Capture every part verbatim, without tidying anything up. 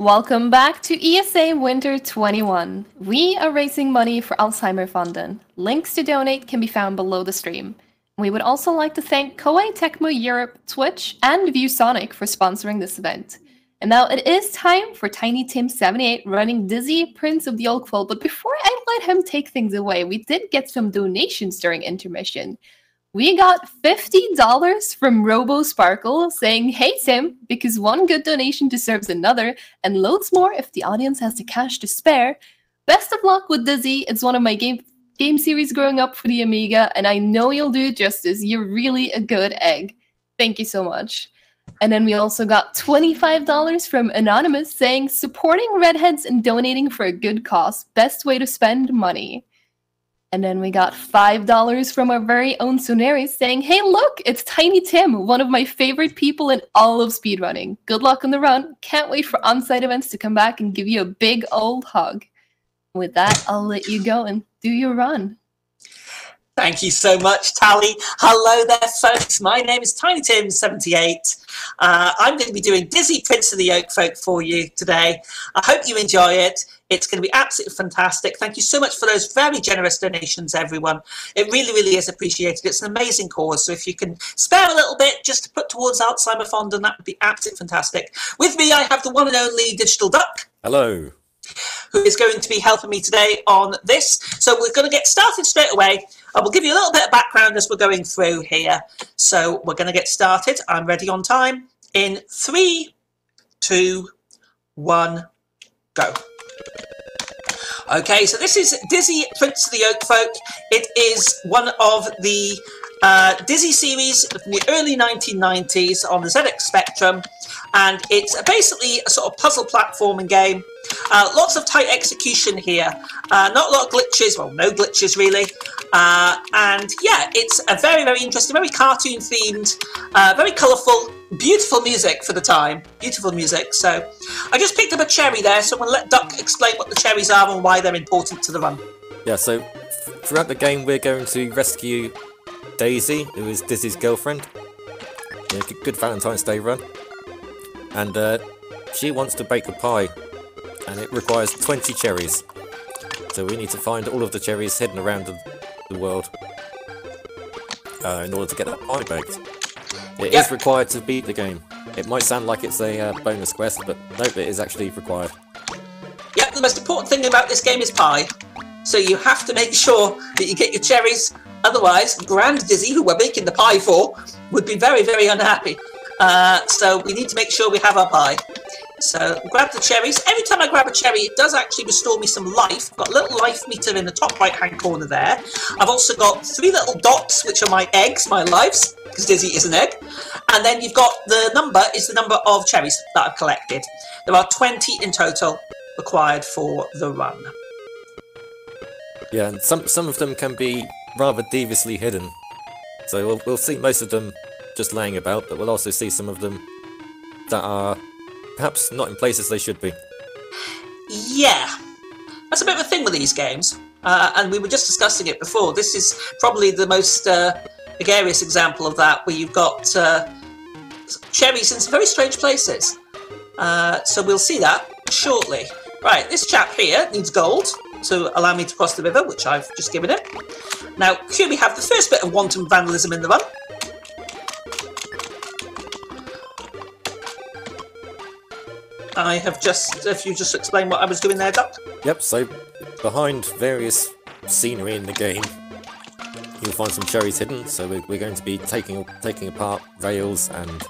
Welcome back to E S A Winter twenty-one. We are raising money for Alzheimerfonden. Links to donate can be found below the stream. We would also like to thank Koei Tecmo Europe, Twitch, and ViewSonic for sponsoring this event. And now it is time for Tiny Tim seventy-eight running Dizzy, Prince of the Yolkfolk. But before I let him take things away, we did get some donations during intermission. We got fifty dollars from RoboSparkle saying, "Hey Tim, because one good donation deserves another, and loads more if the audience has the cash to spare. Best of luck with Dizzy. It's one of my game game series growing up for the Amiga, and I know you'll do it justice. You're really a good egg." Thank you so much. And then we also got twenty-five dollars from Anonymous saying, "Supporting redheads and donating for a good cause. Best way to spend money." And then we got five dollars from our very own Sunaris saying, "Hey, look, it's Tiny Tim, one of my favorite people in all of speedrunning. Good luck on the run. Can't wait for on-site events to come back and give you a big old hug." With that, I'll let you go and do your run. Thank you so much, Tally. Hello there, folks. My name is Tiny Tim seventy-eight. Uh, I'm going to be doing Dizzy, Prince of the Yolkfolk for you today. I hope you enjoy it. It's going to be absolutely fantastic. Thank you so much for those very generous donations, everyone. It really, really is appreciated. It's an amazing cause. So if you can spare a little bit just to put towards Alzheimerfonden, that would be absolutely fantastic. With me, I have the one and only Digital Duck. Hello. Who is going to be helping me today on this. So we're going to get started straight away. I will give you a little bit of background as we're going through here. So we're going to get started. I'm ready on time. In three, two, one, go. Okay, so this is Dizzy, Prince of the Yolkfolk. It is one of the uh, Dizzy series from the early nineteen nineties on the Z X Spectrum, and it's basically a sort of puzzle platforming game. Uh, lots of tight execution here, uh, not a lot of glitches, well, no glitches really, uh, and yeah, it's a very, very interesting, very cartoon themed, uh, very colourful, beautiful music for the time, beautiful music. So I just picked up a cherry there, so I'm going to let Duck explain what the cherries are and why they're important to the run. Yeah, so throughout the game we're going to rescue Daisy, who is Dizzy's girlfriend. Yeah, good Valentine's Day run. And uh, she wants to bake a pie, and it requires twenty cherries. So we need to find all of the cherries hidden around the, the world uh, in order to get that pie baked. It yep. is required to beat the game. It might sound like it's a uh, bonus quest, but no, it is actually required. Yep, the most important thing about this game is pie. So you have to make sure that you get your cherries, otherwise Grand Dizzy, who we're making the pie for, would be very, very unhappy. Uh, so we need to make sure we have our pie. So grab the cherries. Every time I grab a cherry, it does actually restore me some life. I've got a little life meter in the top right-hand corner there. I've also got three little dots, which are my eggs, my lives, because Dizzy is an egg. And then you've got the number is the number of cherries that I've collected. There are twenty in total required for the run. Yeah, and some, some of them can be rather deviously hidden. So we'll, we'll see most of them just laying about, but we'll also see some of them that are perhaps not in places they should be. Yeah, that's a bit of a thing with these games, uh, and we were just discussing it before. This is probably the most uh, egregious example of that, where you've got uh, cherries in some very strange places. Uh, so we'll see that shortly. Right, this chap here needs gold to allow me to cross the river, which I've just given him. Now, here we have the first bit of wanton vandalism in the run. I have just, if you just explain what I was doing there, Duck. Yep, so behind various scenery in the game, you'll find some cherries hidden, so we're, we're going to be taking taking apart rails and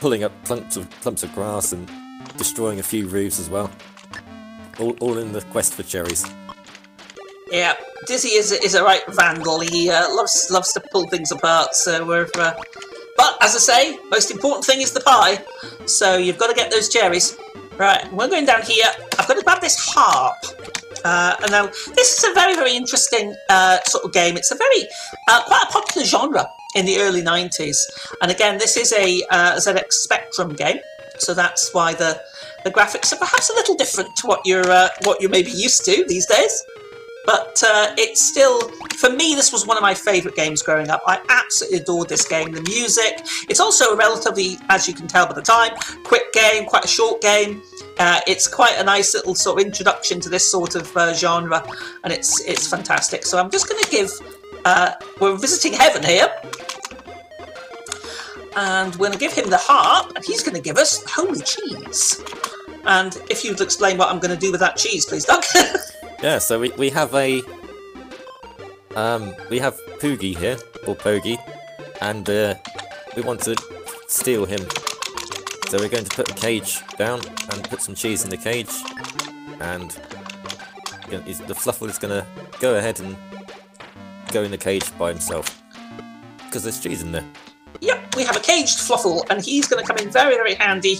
pulling up clumps of, clumps of grass and destroying a few roofs as well. All, all in the quest for cherries. Yeah, Dizzy is, is a right vandal. He uh, loves, loves to pull things apart, so we're... Uh, But, as I say, most important thing is the pie, so you've got to get those cherries. Right, we're going down here. I've got to grab this harp. Uh, and now, this is a very, very interesting uh, sort of game. It's a very, uh, quite a popular genre in the early nineties. And again, this is a uh, Z X Spectrum game, so that's why the, the graphics are perhaps a little different to what you're, uh, what you're maybe used to these days. But uh, it's still, for me, this was one of my favourite games growing up. I absolutely adored this game, the music. It's also a relatively, as you can tell by the time, quick game, quite a short game. Uh, it's quite a nice little sort of introduction to this sort of uh, genre, and it's it's fantastic. So I'm just going to give, uh, we're visiting heaven here, and we're going to give him the harp, and he's going to give us holy cheese. And if you'd explain what I'm going to do with that cheese, please, Doug. Yeah, so we, we have a, um, we have Poogie here, or Poogie, and uh, we want to steal him. So we're going to put the cage down and put some cheese in the cage, and the Fluffle is going to go ahead and go in the cage by himself, because there's cheese in there. Yep, we have a caged Fluffle, and he's going to come in very, very handy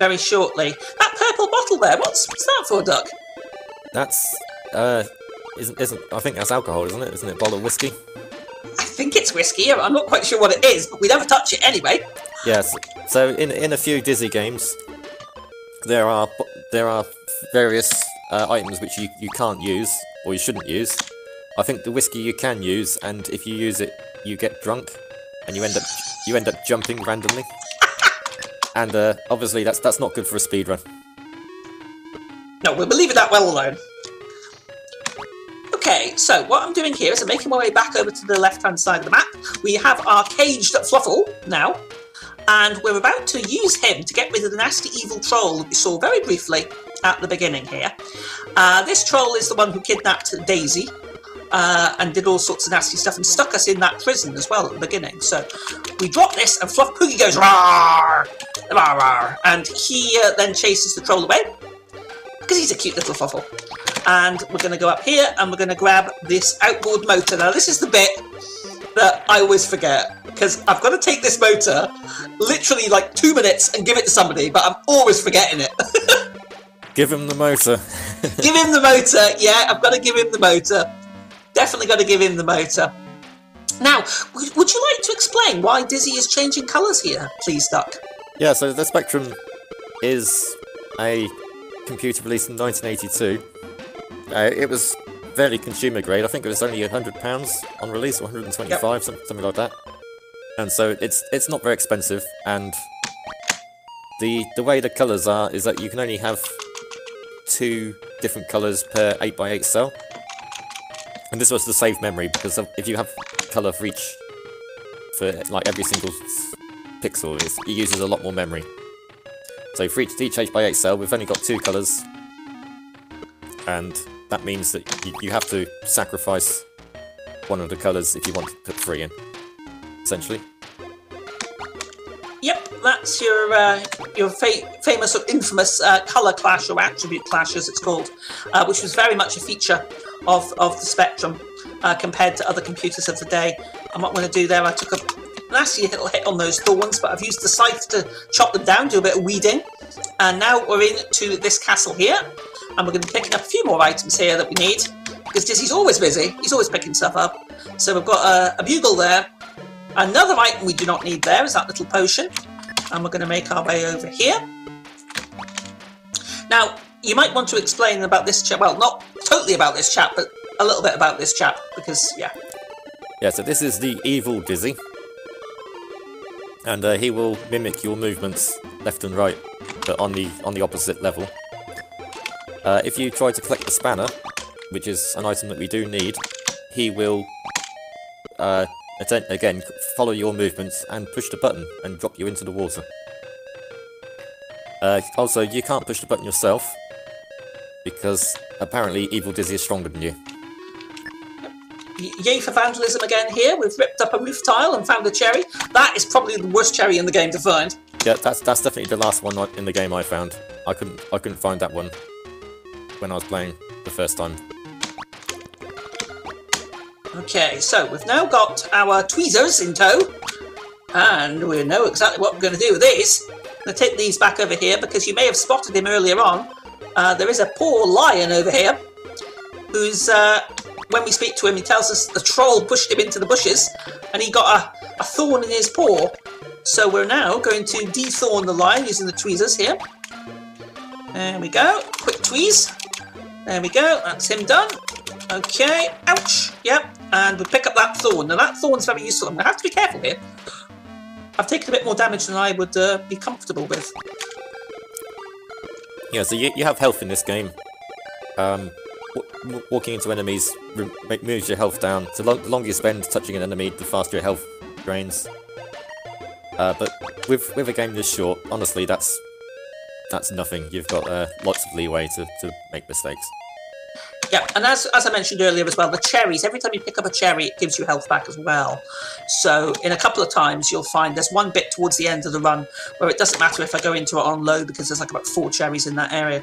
very shortly. That purple bottle there, what's, what's that for, Doug? That's... Uh, isn't isn't I think that's alcohol, isn't it? Isn't it a bottle of whiskey? I think it's whiskey. I'm not quite sure what it is, but we never touch it anyway. Yes. So in in a few Dizzy games, there are there are various uh, items which you you can't use or you shouldn't use. I think the whiskey you can use, and if you use it, you get drunk, and you end up you end up jumping randomly. And uh, obviously, that's that's not good for a speedrun. No, we'll leave it that well alone. Okay, so what I'm doing here is I'm making my way back over to the left-hand side of the map. We have our caged Fluffle now, and we're about to use him to get rid of the nasty evil troll that we saw very briefly at the beginning here. Uh, this troll is the one who kidnapped Daisy uh, and did all sorts of nasty stuff and stuck us in that prison as well at the beginning. So we drop this, and Fluff Poogie goes rawr, rawr, rawr, and he uh, then chases the troll away, because he's a cute little Fluffle. And we're going to go up here, and we're going to grab this outboard motor. Now, this is the bit that I always forget, because I've got to take this motor literally like two minutes and give it to somebody, but I'm always forgetting it. Give him the motor. Give him the motor, yeah, I've got to give him the motor. Definitely got to give him the motor. Now, would you like to explain why Dizzy is changing colours here, please, Duck? Yeah, so the Spectrum is a computer released in nineteen eighty-two. Uh, it was fairly consumer grade. I think it was only one hundred pounds on release, or one hundred and twenty-five pounds, yep. Something like that. And so it's it's not very expensive, and the the way the colours are is that you can only have two different colours per eight by eight cell. And this was to save memory, because if you have colour for each, for like every single pixel, it uses a lot more memory. So for each, each eight by eight cell, we've only got two colours, and that means that you, you have to sacrifice one of the colours if you want to put three in, essentially. Yep, that's your uh, your fa famous or infamous uh, colour clash, or attribute clash as it's called, uh, which was very much a feature of, of the Spectrum uh, compared to other computers of the day. And what I'm going to do there, I took a nasty little hit on those thorns, but I've used the scythe to chop them down, do a bit of weeding. And now we're into this castle here. And we're going to be picking up a few more items here that we need, because Dizzy's always busy. He's always picking stuff up. So we've got a, a bugle there. Another item we do not need there is that little potion. And we're going to make our way over here. Now, you might want to explain about this chap. Well, not totally about this chap, but a little bit about this chap, because, yeah. Yeah, so this is the evil Dizzy. And uh, he will mimic your movements left and right, but on the, on the opposite level. Uh, if you try to collect the spanner, which is an item that we do need, he will, uh, again, follow your movements and push the button and drop you into the water. Uh, also, you can't push the button yourself, because apparently Evil Dizzy is stronger than you. Yay for vandalism again here. We've ripped up a roof tile and found a cherry. That is probably the worst cherry in the game to find. Yeah, that's that's definitely the last one in the game I found. I couldn't I couldn't find that one when I was playing the first time. Okay, so we've now got our tweezers in tow, and we know exactly what we're going to do with these. I'm going to take these back over here, because you may have spotted him earlier on. Uh, there is a poor lion over here, who's, uh, when we speak to him, he tells us the troll pushed him into the bushes, and he got a, a thorn in his paw. So we're now going to de-thorn the lion using the tweezers here. There we go, quick tweeze. There we go, that's him done. Okay, ouch, yep, and we pick up that thorn. Now that thorn's very useful. I'm going to have to be careful here. I've taken a bit more damage than I would uh, be comfortable with. Yeah, so you, you have health in this game. Um, w walking into enemies moves your health down. So long, the longer you spend touching an enemy, the faster your health drains. Uh, but with with a game this short, honestly, that's that's nothing. You've got uh, lots of leeway to, to make mistakes. Yeah, and as, as I mentioned earlier as well, the cherries, every time you pick up a cherry, it gives you health back as well. So in a couple of times, you'll find there's one bit towards the end of the run where it doesn't matter if I go into it on low because there's like about four cherries in that area,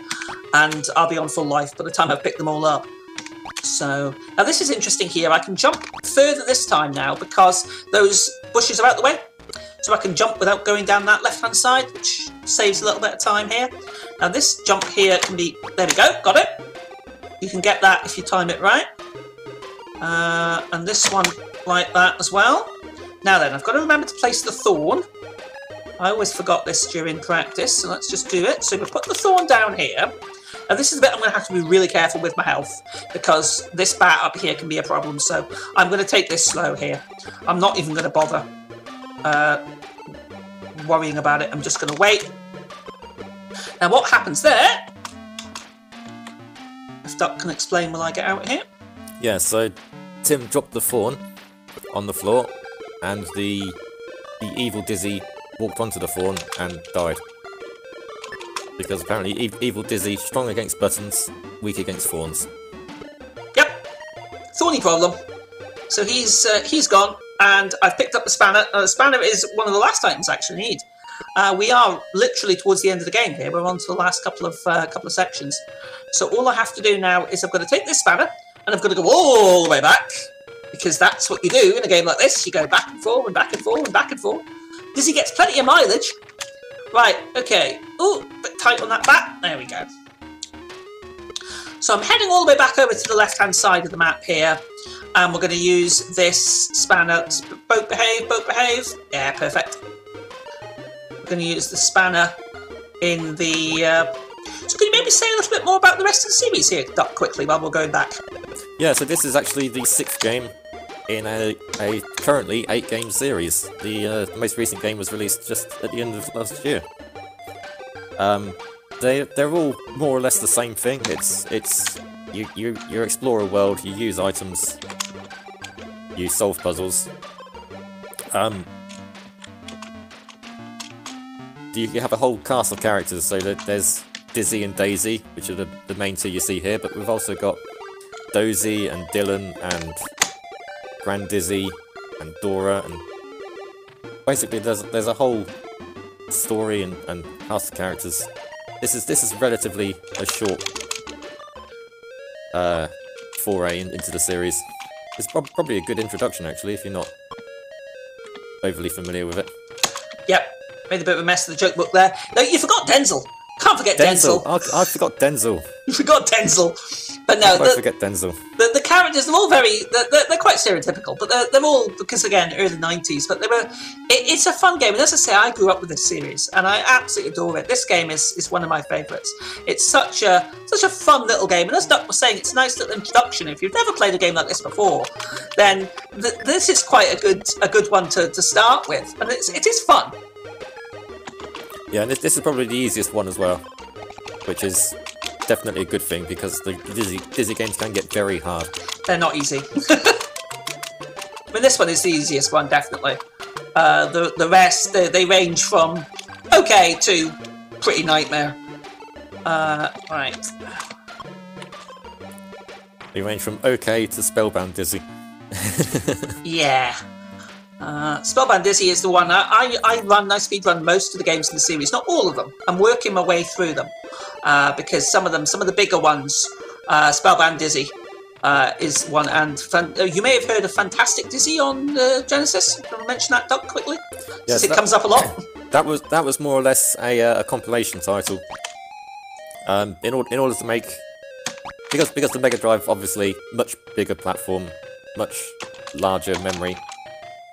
and I'll be on full life by the time I've picked them all up. So, now this is interesting here. I can jump further this time now because those bushes are out the way. So I can jump without going down that left-hand side, which saves a little bit of time here. Now this jump here can be... There we go, got it. You can get that if you time it right. Uh, and this one like that as well. Now then, I've got to remember to place the thorn. I always forgot this during practice, so let's just do it. So we put the thorn down here. Now this is the bit I'm going to have to be really careful with my health, because this bat up here can be a problem. So I'm going to take this slow here. I'm not even going to bother uh, worrying about it. I'm just going to wait. Now what happens there... If Duck can explain while I get out here. Yeah, so Tim dropped the thorn on the floor, and the the evil Dizzy walked onto the thorn and died. Because apparently e evil Dizzy, strong against buttons, weak against thorns. Yep, thorny problem. So he's uh, he's gone, and I've picked up the spanner. Uh, the spanner is one of the last items I actually need. Uh, we are literally towards the end of the game here. We're on to the last couple of uh, couple of sections. So all I have to do now is I've got to take this spanner and I've got to go all the way back, because that's what you do in a game like this. You go back and forth and back and forth and back and forth. Dizzy gets plenty of mileage. Right, okay. Ooh, a bit tight on that bat. There we go. So I'm heading all the way back over to the left-hand side of the map here. And we're going to use this spanner. Boat behave, boat behave. Yeah, perfect. Going to use the spanner in the... Uh... So can you maybe say a little bit more about the rest of the series here, Duck, quickly, while we're going back? Yeah, so this is actually the sixth game in a, a currently eight-game series. The, uh, the most recent game was released just at the end of last year. Um, they, they're all more or less the same thing. It's... it's you, you, you explore a world, you use items, you solve puzzles. Um... You have a whole cast of characters, so that there's Dizzy and Daisy, which are the, the main two you see here, but we've also got Dozy and Dylan and Grand Dizzy and Dora, and basically there's there's a whole story and, and cast of characters. This is this is relatively a short uh, foray in, into the series. It's prob probably a good introduction actually if you're not overly familiar with it. Yep. Made a bit of a mess of the joke book there. No, you forgot Denzel. Can't forget Denzel. Denzel. I, I forgot Denzel. You forgot Denzel. But no, I the, forget Denzel. The, the characters, they're all very, they're, they're quite stereotypical, but they're, they're all, because again, early nineties, but they were, it, it's a fun game. And as I say, I grew up with this series and I absolutely adore it. This game is, is one of my favourites. It's such a, such a fun little game. And as Duck was saying, it's a nice little introduction. If you've never played a game like this before, then th this is quite a good, a good one to, to start with. And it's, it is fun. Yeah, and this, this is probably the easiest one as well, which is definitely a good thing, because the Dizzy, Dizzy games can get very hard. They're not easy. I mean, this one is the easiest one, definitely. Uh, the, the rest, they, they range from okay to pretty nightmare. Uh, right. They range from okay to Spellbound Dizzy. Yeah. Uh, Spellbound Dizzy is the one I, I, I run, I speedrun most of the games in the series, not all of them. I'm working my way through them uh, because some of them, some of the bigger ones, uh, Spellbound Dizzy uh, is one, and fan you may have heard of Fantastic Dizzy on uh, Genesis. Can I mention that, Doug, quickly? Yes, since it comes up a lot. That was that was more or less a, uh, a compilation title. Um, in, or in order to make, because because the Mega Drive obviously much bigger platform, much larger memory.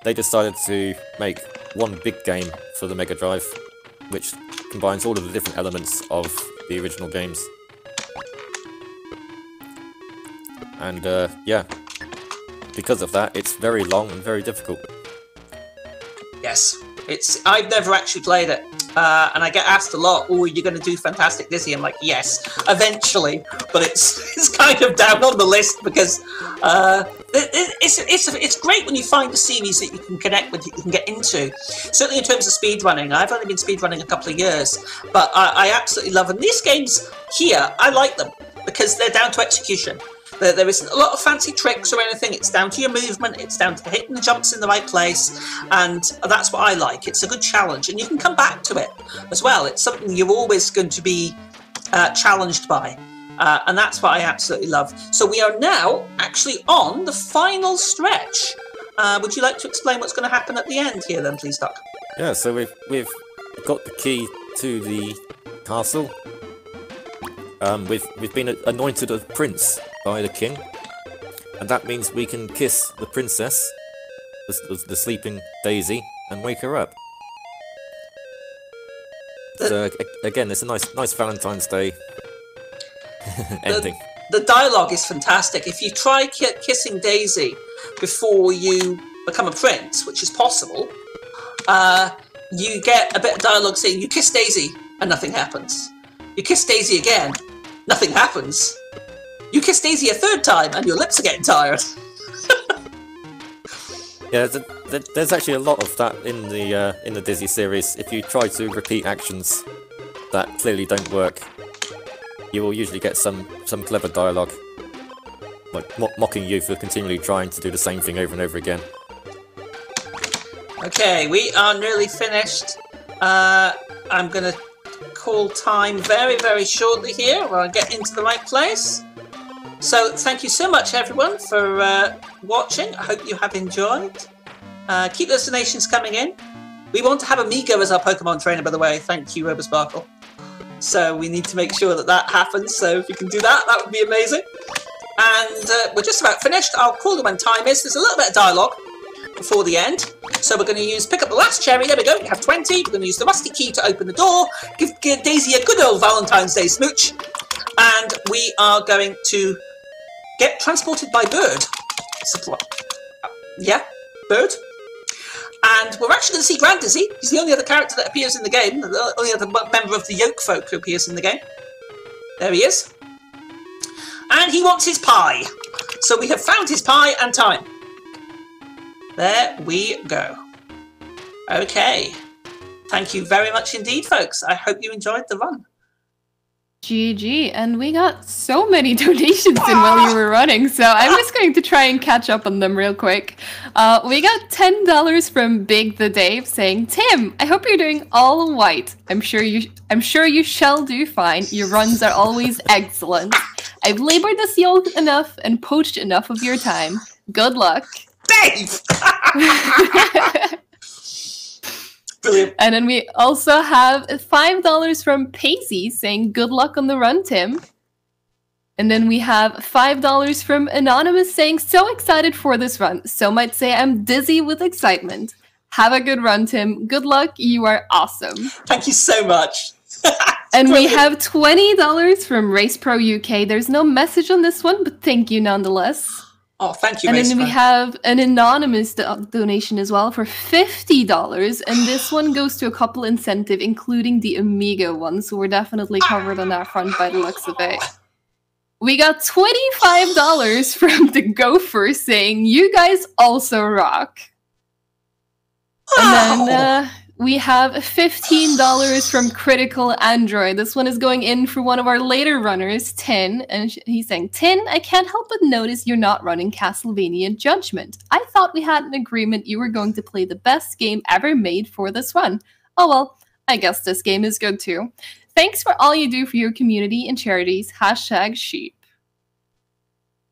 They decided to make one big game for the Mega Drive, which combines all of the different elements of the original games. and uh, yeah, because of that, it's very long and very difficult. Yes, it's. I've never actually played it, uh, and I get asked a lot, "Oh, you're going to do Fantastic Dizzy?" I'm like, "Yes, eventually," but it's it's kind of down on the list because uh, it, it, it's it's it's great when you find a series that you can connect with, that you can get into. Certainly in terms of speedrunning, I've only been speedrunning a couple of years, but I, I absolutely love them. These games here, I like them because they're down to execution. There, there isn't a lot of fancy tricks or anything. It's down to your movement. It's down to hitting the jumps in the right place. And that's what I like. It's a good challenge. And you can come back to it as well. It's something you're always going to be uh, challenged by. Uh, and that's what I absolutely love. So we are now actually on the final stretch. Uh, would you like to explain what's going to happen at the end here then, please, Doc? Yeah, so we've, we've got the key to the castle. Um, we've, we've been anointed a prince by the king, and that means we can kiss the princess, the, the sleeping Daisy, and wake her up. The, so again, it's a nice nice Valentine's Day ending. The, the dialogue is fantastic. If you try ki kissing Daisy before you become a prince, which is possible, uh, you get a bit of dialogue saying, you kiss Daisy, and nothing happens. You kiss Daisy again, nothing happens. You kiss Daisy a third time, and your lips are getting tired. Yeah, there's actually a lot of that in the uh, in the Dizzy series. If you try to repeat actions that clearly don't work, you will usually get some some clever dialogue, like mo mocking you for continually trying to do the same thing over and over again. Okay, we are nearly finished. Uh, I'm gonna call time very very shortly here when I get into the right place. So thank you so much everyone for uh, watching. I hope you have enjoyed. Uh, keep those donations coming in. We want to have Amigo as our Pokemon trainer, by the way. Thank you, RoboSparkle. So we need to make sure that that happens. So if you can do that, that would be amazing. And uh, we're just about finished. I'll call it when time is. There's a little bit of dialogue before the end. So we're going to use pick up the last cherry. There we go. We have twenty. We're going to use the rusty key to open the door. Give, give Daisy a good old Valentine's Day smooch. And we are going to get transported by bird. Yeah, bird. And we're actually going to see Grand Dizzy. He's the only other character that appears in the game, the only other member of the Yolkfolk who appears in the game. There he is. And he wants his pie. So we have found his pie and time. There we go. Okay. Thank you very much indeed, folks. I hope you enjoyed the run. G G, and we got so many donations in while you were running, so I'm just going to try and catch up on them real quick. Uh, we got ten dollars from Big the Dave saying, "Tim, I hope you're doing all white. I'm sure you, I'm sure you shall do fine. Your runs are always excellent. I've labored this yolk enough and poached enough of your time. Good luck, Dave." Brilliant. And then we also have five dollars from Paisy saying, "Good luck on the run, Tim." And then we have five dollars from Anonymous saying, "So excited for this run. So might say I'm dizzy with excitement. Have a good run, Tim. Good luck. You are awesome." Thank you so much. And brilliant. We have twenty dollars from RacePro U K. There's no message on this one, but thank you nonetheless. Oh, thank you, and then we have an anonymous do donation as well for fifty dollars, and this one goes to a couple incentive, including the Amigo one, so we're definitely covered on that front by the looks of it. We got twenty-five dollars from the Gopher saying, "You guys also rock." And then uh, we have fifteen dollars from Critical Android. This one is going in for one of our later runners, Tin. And he's saying, "Tin, I can't help but notice you're not running Castlevania Judgment. I thought we had an agreement you were going to play the best game ever made for this run. Oh well, I guess this game is good too. Thanks for all you do for your community and charities. Hashtag sheep."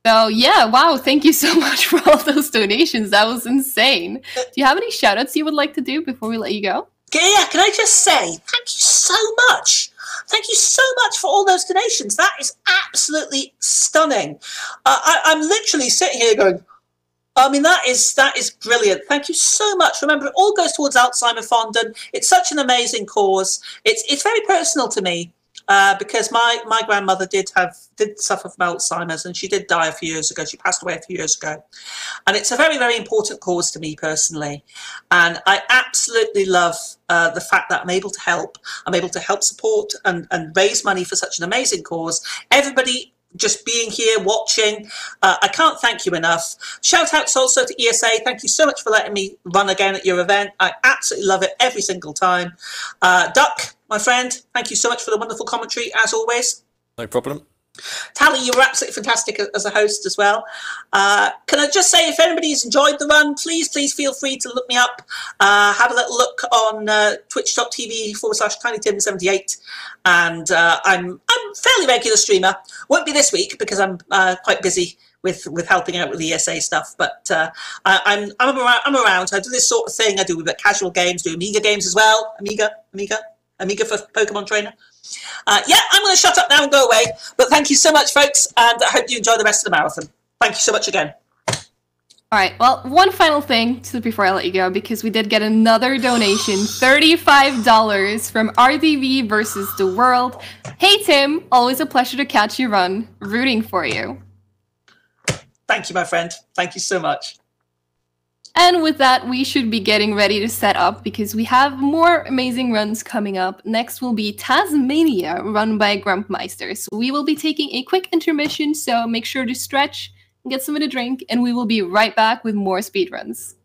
So yeah, wow, thank you so much for all those donations. That was insane. Do you have any shout-outs you would like to do before we let you go? Yeah, can I just say thank you so much. Thank you so much for all those donations. That is absolutely stunning. Uh, I, I'm literally sitting here going, I mean, that is that is brilliant. Thank you so much. Remember, it all goes towards Alzheimerfonden. It's such an amazing cause. It's, it's very personal to me. uh, because my, my grandmother did have did suffer from Alzheimer's, and she did die a few years ago. She passed away a few years ago. And it's a very, very important cause to me personally. And I absolutely love uh, the fact that I'm able to help. I'm able to help support and, and raise money for such an amazing cause. Everybody just being here watching, uh, I can't thank you enough. Shout outs also to E S A. Thank you so much for letting me run again at your event. I absolutely love it every single time. uh Duck, my friend, thank you so much for the wonderful commentary as always. No problem. Tally, you were absolutely fantastic as a host as well. Uh, can I just say, if anybody's enjoyed the run, please, please feel free to look me up. Uh, have a little look on uh, twitch dot t v forward slash Tiny Tim seventy-eight. And uh, I'm, I'm a fairly regular streamer. Won't be this week because I'm uh, quite busy with, with helping out with the E S A stuff. But uh, I, I'm, I'm, around, I'm around. I do this sort of thing. I do with casual games, do Amiga games as well. Amiga, Amiga, Amiga for Pokemon Trainer. Uh, yeah, I'm going to shut up now and go away. But thank you so much, folks, and I hope you enjoy the rest of the marathon. Thank you so much again. All right, well, one final thing to, before I let you go, because we did get another donation, thirty-five dollars from R D V versus the World. Hey, Tim, always a pleasure to catch you run. Rooting for you. Thank you, my friend. Thank you so much. And with that, we should be getting ready to set up because we have more amazing runs coming up. Next will be Tasmania, run by Grumpmeisters. We will be taking a quick intermission, so make sure to stretch and get something to drink, and we will be right back with more speedruns.